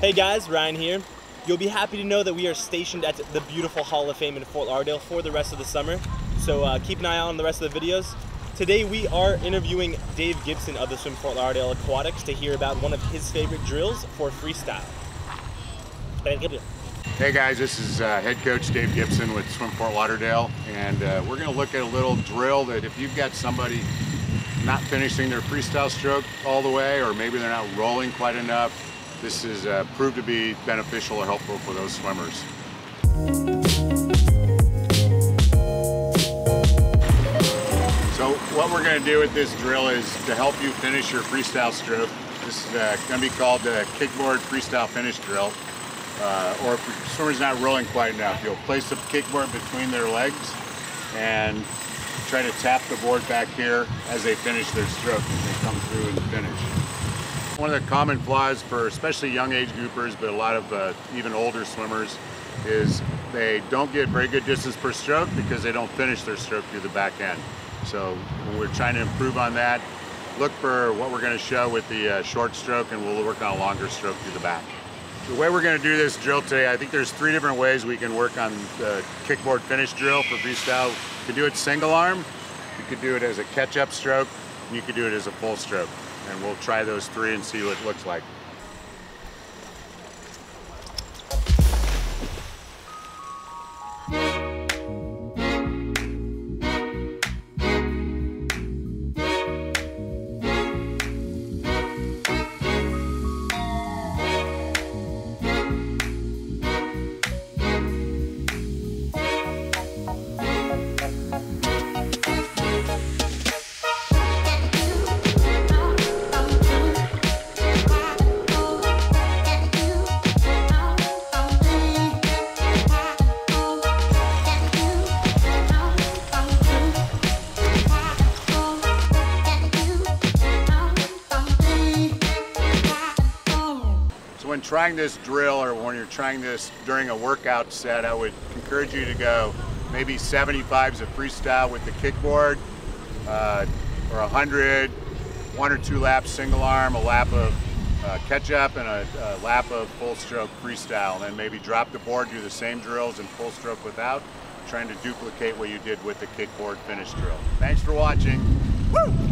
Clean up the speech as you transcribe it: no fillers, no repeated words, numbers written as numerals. Hey guys, Ryan here. You'll be happy to know that we are stationed at the beautiful Hall of Fame in Fort Lauderdale for the rest of the summer, so keep an eye out on the rest of the videos. Today we are interviewing Dave Gibson of the Swim Fort Lauderdale Aquatics to hear about one of his favorite drills for freestyle. Hey guys, this is head coach Dave Gibson with Swim Fort Lauderdale, and we're going to look at a little drill that if you've got somebody not finishing their freestyle stroke all the way, or maybe they're not rolling quite enough, this is proved to be beneficial or helpful for those swimmers. So what we're going to do with this drill is to help you finish your freestyle stroke. This is going to be called the kickboard freestyle finish drill. Or if your swimmer's not rolling quite enough, you'll place the kickboard between their legs and try to tap the board back here as they finish their stroke, as they come through and finish. One of the common flaws for especially young age groupers, but a lot of even older swimmers, is they don't get very good distance per stroke because they don't finish their stroke through the back end. So we're trying to improve on that. Look for what we're going to show with the short stroke, and we'll work on a longer stroke through the back. The way we're going to do this drill today, I think there's three different ways we can work on the kickboard finish drill for freestyle. You could do it single arm, you could do it as a catch-up stroke, and you could do it as a full stroke. And we'll try those three and see what it looks like. When trying this drill, or when you're trying this during a workout set, I would encourage you to go maybe 75s of freestyle with the kickboard, or 100, one or two laps single arm, a lap of catch-up, and a lap of full stroke freestyle. And then maybe drop the board, do the same drills and full stroke without, trying to duplicate what you did with the kickboard finish drill. Thanks for watching. Woo!